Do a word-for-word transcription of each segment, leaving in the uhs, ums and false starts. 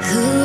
I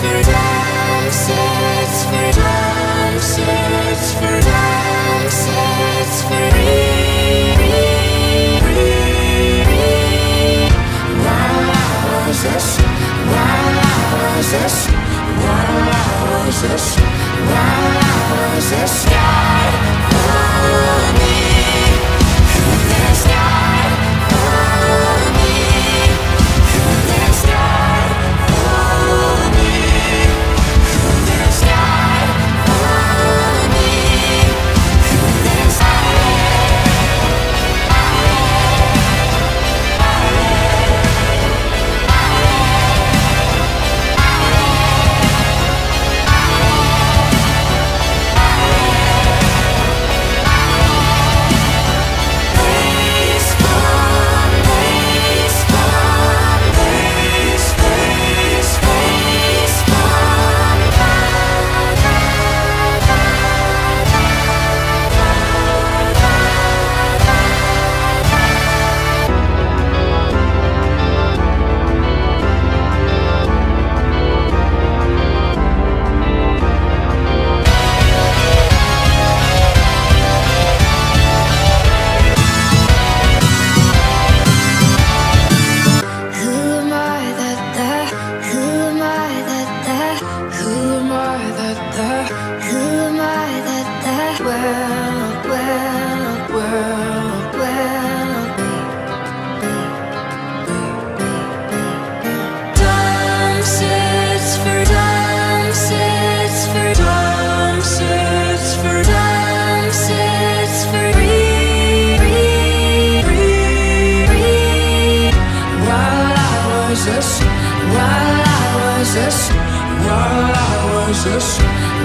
While I was a,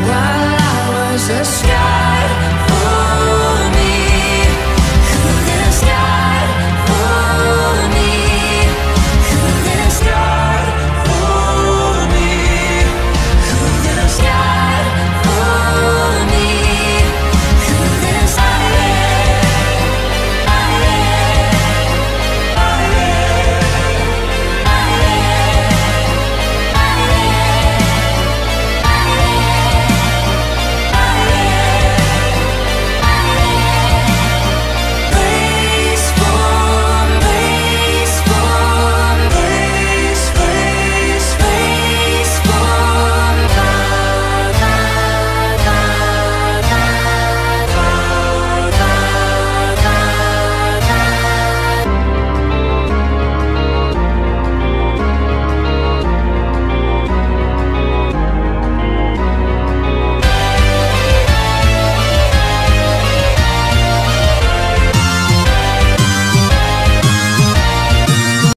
while I was a sky.